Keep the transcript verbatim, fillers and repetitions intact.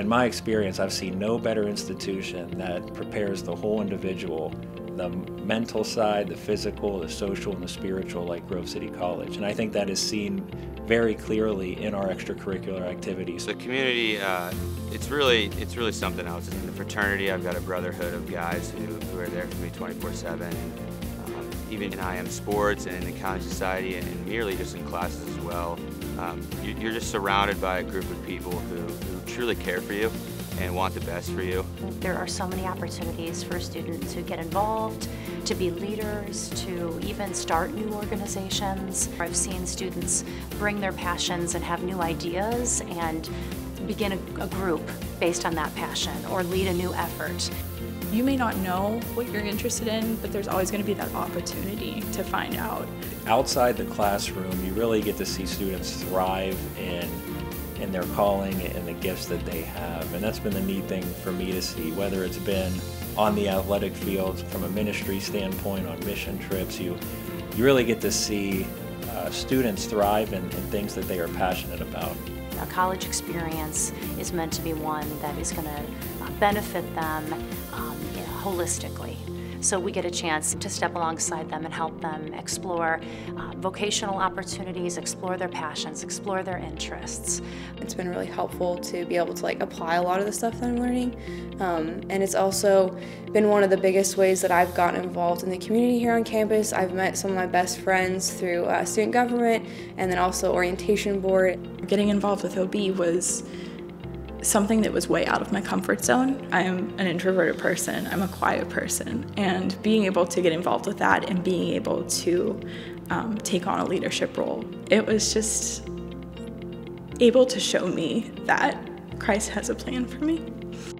In my experience, I've seen no better institution that prepares the whole individual, the mental side, the physical, the social, and the spiritual, like Grove City College. And I think that is seen very clearly in our extracurricular activities. The community, uh, it's really it's really something else. In the fraternity, I've got a brotherhood of guys who, who are there for me twenty-four seven. Um, even in I M sports and in the college society and, and merely just in classes as well. Um, you, you're just surrounded by a group of people who, who truly care for you and want the best for you. There are so many opportunities for students to get involved, to be leaders, to even start new organizations. I've seen students bring their passions and have new ideas and begin a, a group based on that passion or lead a new effort. You may not know what you're interested in, but there's always going to be that opportunity to find out. Outside the classroom, you really get to see students thrive in in their calling and the gifts that they have. And that's been the neat thing for me to see, whether it's been on the athletic fields, from a ministry standpoint, on mission trips, you, you really get to see uh, students thrive in, in things that they are passionate about. A college experience is meant to be one that is going to benefit them um, you know, holistically. So we get a chance to step alongside them and help them explore uh, vocational opportunities, explore their passions, explore their interests. It's been really helpful to be able to like apply a lot of the stuff that I'm learning. Um, and it's also been one of the biggest ways that I've gotten involved in the community here on campus. I've met some of my best friends through uh, student government and then also orientation board. Getting involved with O B was something that was way out of my comfort zone. I'm an introverted person, I'm a quiet person, and being able to get involved with that and being able to um, take on a leadership role, it was just able to show me that Christ has a plan for me.